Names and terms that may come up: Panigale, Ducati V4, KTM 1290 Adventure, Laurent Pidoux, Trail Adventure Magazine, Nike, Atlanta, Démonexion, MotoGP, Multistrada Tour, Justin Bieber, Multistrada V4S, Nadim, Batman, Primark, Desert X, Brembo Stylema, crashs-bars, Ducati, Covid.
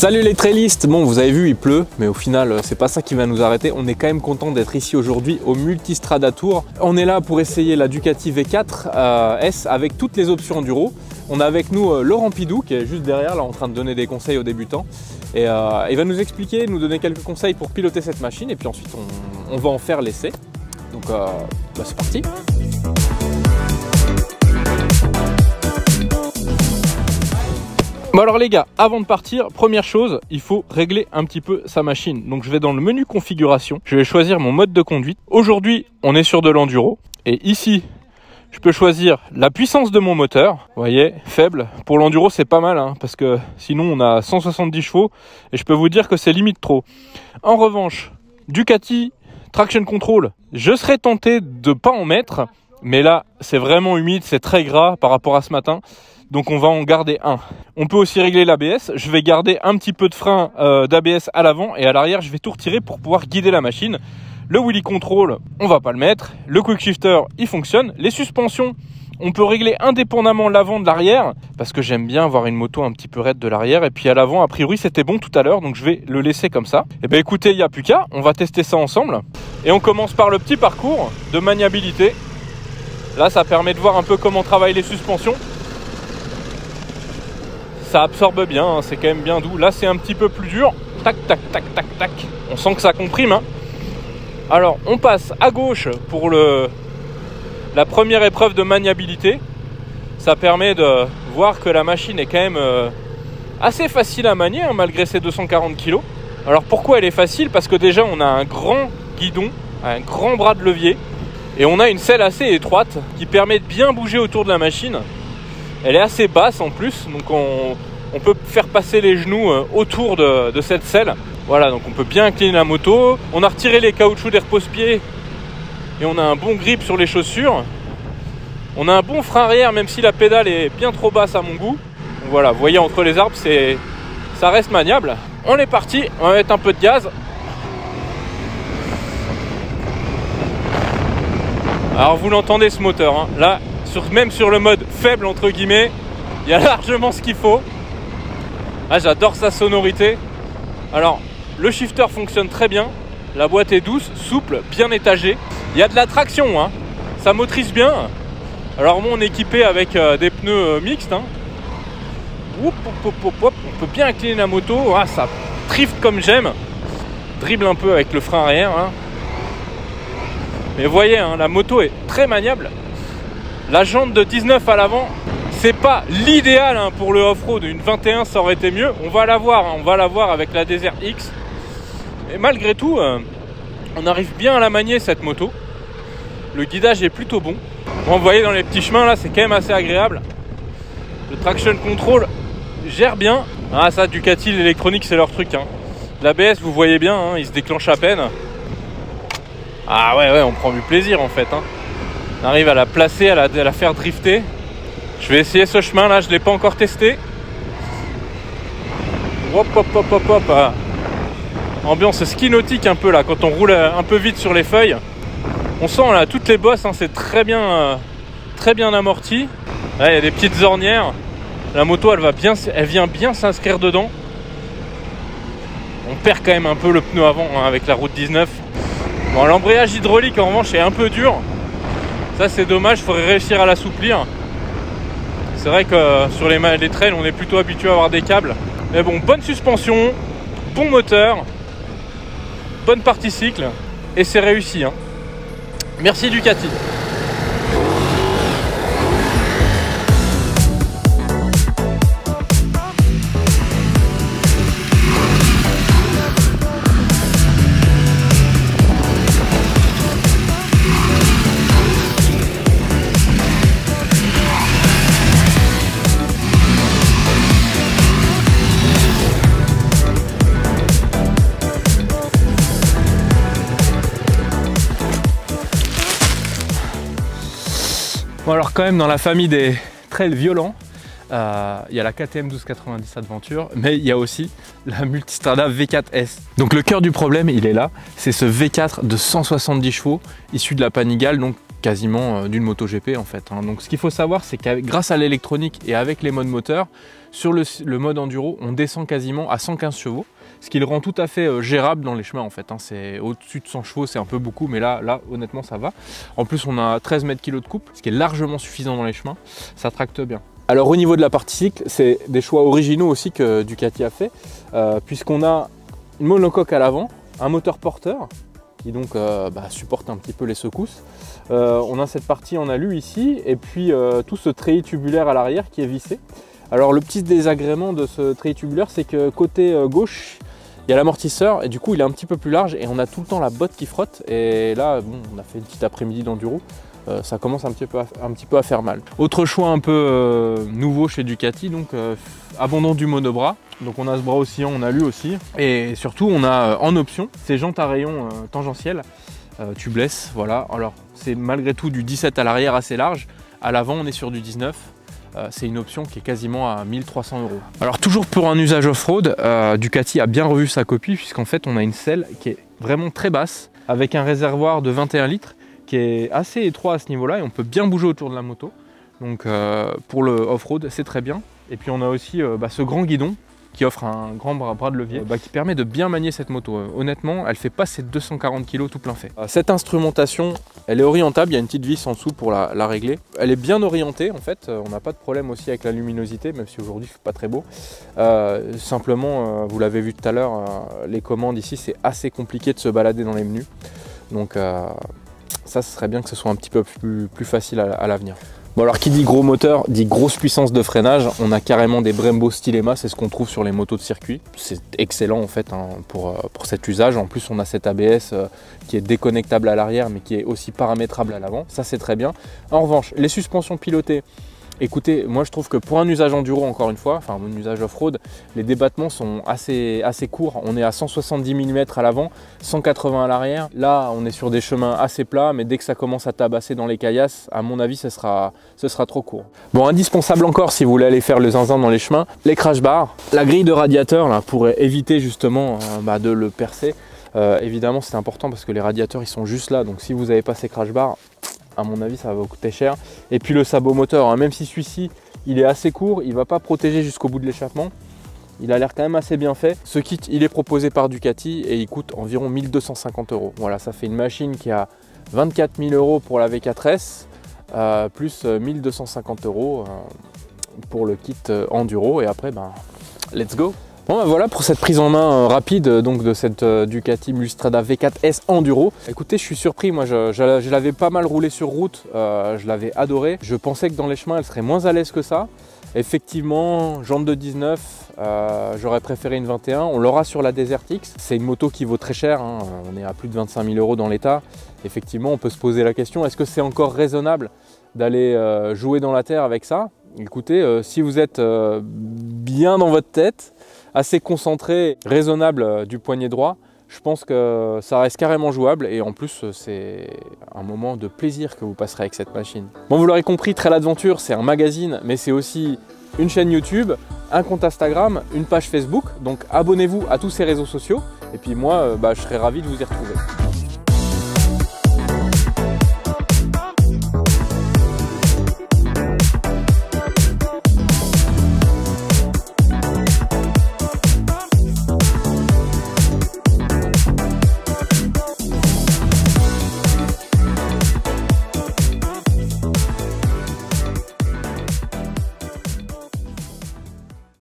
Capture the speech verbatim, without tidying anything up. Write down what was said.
Salut les trailistes! Bon, vous avez vu, il pleut, mais au final, c'est pas ça qui va nous arrêter. On est quand même content d'être ici aujourd'hui au Multistrada Tour. On est là pour essayer la Ducati V quatre euh, S avec toutes les options enduro. On a avec nous euh, Laurent Pidoux qui est juste derrière, là en train de donner des conseils aux débutants. Et euh, il va nous expliquer, nous donner quelques conseils pour piloter cette machine. Et puis ensuite, on, on va en faire l'essai. Donc, euh, bah, c'est parti! Bon alors les gars, avant de partir, première chose, il faut régler un petit peu sa machine. Donc je vais dans le menu configuration, je vais choisir mon mode de conduite. Aujourd'hui, on est sur de l'enduro et ici, je peux choisir la puissance de mon moteur. Vous voyez, faible. Pour l'enduro, c'est pas mal hein, parce que sinon on a cent soixante-dix chevaux et je peux vous dire que c'est limite trop. En revanche, Ducati Traction Control, je serais tenté de pas en mettre, mais là, c'est vraiment humide, c'est très gras par rapport à ce matin. Donc on va en garder un. On peut aussi régler l'A B S. Je vais garder un petit peu de frein euh, d'A B S à l'avant et à l'arrière. Je vais tout retirer pour pouvoir guider la machine. Le wheelie control, on va pas le mettre. Le quick shifter, il fonctionne. Les suspensions, on peut régler indépendamment l'avant de l'arrière parce que j'aime bien avoir une moto un petit peu raide de l'arrière. Et puis à l'avant, a priori, c'était bon tout à l'heure. Donc je vais le laisser comme ça. Et bien écoutez, il n'y a plus qu'à. On va tester ça ensemble. Et on commence par le petit parcours de maniabilité. Là, ça permet de voir un peu comment travaillent les suspensions. Ça absorbe bien, hein, c'est quand même bien doux. Là, c'est un petit peu plus dur. Tac, tac, tac, tac, tac. On sent que ça comprime. Hein. Alors, on passe à gauche pour le, la première épreuve de maniabilité. Ça permet de voir que la machine est quand même euh, assez facile à manier, hein, malgré ses deux cent quarante kilos. Alors, pourquoi elle est facile? Parce que déjà, on a un grand guidon, un grand bras de levier. Et on a une selle assez étroite qui permet de bien bouger autour de la machine. Elle est assez basse en plus, donc on, on peut faire passer les genoux autour de, de cette selle. Voilà, donc on peut bien incliner la moto. On a retiré les caoutchoucs des repose-pieds et on a un bon grip sur les chaussures. On a un bon frein arrière, même si la pédale est bien trop basse à mon goût. Donc voilà, vous voyez, entre les arbres, c'est, ça reste maniable. On est parti, on va mettre un peu de gaz. Alors vous l'entendez ce moteur, hein, là. Sur, même sur le mode faible entre guillemets, il y a largement ce qu'il faut. Ah, j'adore sa sonorité. Alors le shifter fonctionne très bien, la boîte est douce, souple, bien étagée. Il y a de la traction, hein. Ça motorise bien. Alors moi on est équipé avec euh, des pneus euh, mixtes. Hein. Oup, op, op, op, op. On peut bien incliner la moto. Ah, ça drift comme j'aime. Dribble un peu avec le frein arrière. Hein. Mais vous voyez, hein, la moto est très maniable. La jante de dix-neuf à l'avant, c'est pas l'idéal hein, pour le off-road. Une vingt et un, ça aurait été mieux. On va la voir, hein, on va la voir avec la Desert X. Et malgré tout, euh, on arrive bien à la manier cette moto. Le guidage est plutôt bon. Bon, vous voyez dans les petits chemins là, c'est quand même assez agréable. Le traction control gère bien. Ah ça, Ducati, l'électronique, c'est leur truc. Hein. L'A B S, vous voyez bien, hein, il se déclenche à peine. Ah ouais, ouais, on prend du plaisir en fait. Hein. On arrive à la placer, à la, à la faire drifter. Je vais essayer ce chemin là, je ne l'ai pas encore testé. Hop hop hop hop hop. Ah. Ambiance ski nautique un peu là, quand on roule un peu vite sur les feuilles. On sent là toutes les bosses, hein, c'est très bien, euh, très bien amorti. Là il y a des petites ornières. La moto elle, va bien, elle vient bien s'inscrire dedans. On perd quand même un peu le pneu avant hein, avec la route dix-neuf. Bon, l'embrayage hydraulique en revanche est un peu dur. Ça c'est dommage, il faudrait réussir à l'assouplir. C'est vrai que sur les, les trails, on est plutôt habitué à avoir des câbles. Mais bon, bonne suspension, bon moteur, bonne partie cycle, et c'est réussi. Hein. Merci Ducati. Bon alors quand même dans la famille des trails violents, euh, il y a la K T M douze quatre-vingt-dix Adventure, mais il y a aussi la Multistrada V quatre S. Donc le cœur du problème, il est là, c'est ce V quatre de cent soixante-dix chevaux, issu de la Panigale, donc quasiment d'une MotoGP en fait. Donc ce qu'il faut savoir, c'est que grâce à l'électronique et avec les modes moteurs, sur le, le mode enduro, on descend quasiment à cent quinze chevaux, ce qui le rend tout à fait gérable dans les chemins en fait. C'est au-dessus de cent chevaux, c'est un peu beaucoup, mais là, là honnêtement ça va. En plus on a treize mètres kilos de coupe, ce qui est largement suffisant dans les chemins, ça tracte bien. Alors au niveau de la partie cycle, c'est des choix originaux aussi que Ducati a fait, euh, puisqu'on a une monocoque à l'avant, un moteur porteur, qui donc euh, bah, supporte un petit peu les secousses. Euh, on a cette partie en alu ici, et puis euh, tout ce treillis tubulaire à l'arrière qui est vissé. Alors le petit désagrément de ce treillis tubulaire, c'est que côté euh, gauche, il y a l'amortisseur, et du coup il est un petit peu plus large, et on a tout le temps la botte qui frotte, et là, bon, on a fait une petite après-midi d'enduro, euh, ça commence un petit, peu à, un petit peu à faire mal. Autre choix un peu euh, nouveau chez Ducati, donc euh, abandon du monobras. Donc on a ce bras oscillant, on a lui aussi, et surtout on a euh, en option ces jantes à rayons euh, tangentielles euh, tubeless, voilà. Alors c'est malgré tout du dix-sept à l'arrière assez large, à l'avant on est sur du dix-neuf, euh, c'est une option qui est quasiment à mille trois cents euros. Alors toujours pour un usage off-road, euh, Ducati a bien revu sa copie, puisqu'en fait on a une selle qui est vraiment très basse, avec un réservoir de vingt et un litres qui est assez étroit à ce niveau-là, et on peut bien bouger autour de la moto, donc euh, pour le off-road c'est très bien. Et puis on a aussi euh, bah, ce grand guidon, qui offre un grand bras de levier, bah, qui permet de bien manier cette moto. Honnêtement, elle ne fait pas ses deux cent quarante kilos tout plein fait. Cette instrumentation, elle est orientable, il y a une petite vis en dessous pour la, la régler. Elle est bien orientée en fait, on n'a pas de problème aussi avec la luminosité, même si aujourd'hui il ne fait pas très beau. Euh, simplement, euh, vous l'avez vu tout à l'heure, euh, les commandes ici, c'est assez compliqué de se balader dans les menus. Donc euh, ça, ce serait bien que ce soit un petit peu plus, plus facile à, à l'avenir. Bon alors qui dit gros moteur, dit grosse puissance de freinage. On a carrément des Brembo Stylema, c'est ce qu'on trouve sur les motos de circuit. C'est excellent en fait hein, pour, pour cet usage. En plus on a cet A B S euh, qui est déconnectable à l'arrière mais qui est aussi paramétrable à l'avant, ça c'est très bien. En revanche, les suspensions pilotées, écoutez, moi je trouve que pour un usage enduro encore une fois, enfin un usage off-road, les débattements sont assez, assez courts. On est à cent soixante-dix millimètres à l'avant, cent quatre-vingts à l'arrière. Là on est sur des chemins assez plats, mais dès que ça commence à tabasser dans les caillasses, à mon avis ce sera, ce sera trop court. Bon, indispensable encore si vous voulez aller faire le zinzin dans les chemins, les crash bars, la grille de radiateur là, pour éviter justement euh, bah, de le percer. Euh, évidemment c'est important parce que les radiateurs ils sont juste là, donc si vous n'avez pas ces crash bars, à mon avis ça va vous coûter cher. Et puis le sabot moteur, hein, même si celui-ci il est assez court, il ne va pas protéger jusqu'au bout de l'échappement, il a l'air quand même assez bien fait. Ce kit il est proposé par Ducati et il coûte environ mille deux cent cinquante euros. Voilà, ça fait une machine qui a vingt-quatre mille euros pour la V quatre S, euh, plus mille deux cent cinquante euros pour le kit enduro, et après ben let's go. Bon ben voilà pour cette prise en main euh, rapide donc de cette euh, Ducati Multistrada V quatre S Enduro. Écoutez, je suis surpris, moi je, je, je l'avais pas mal roulée sur route, euh, je l'avais adorée. Je pensais que dans les chemins elle serait moins à l'aise que ça. Effectivement, jante de dix-neuf, euh, j'aurais préféré une vingt et un, on l'aura sur la Desert X. C'est une moto qui vaut très cher, hein. On est à plus de vingt-cinq mille euros dans l'état. Effectivement, on peut se poser la question, est-ce que c'est encore raisonnable d'aller euh, jouer dans la terre avec ça? Écoutez, euh, si vous êtes euh, bien dans votre tête, assez concentré, raisonnable du poignet droit, je pense que ça reste carrément jouable, et en plus c'est un moment de plaisir que vous passerez avec cette machine. Bon, vous l'aurez compris, Trail Adventure c'est un magazine, mais c'est aussi une chaîne YouTube, un compte Instagram, une page Facebook, donc abonnez-vous à tous ces réseaux sociaux, et puis moi bah, je serai ravi de vous y retrouver.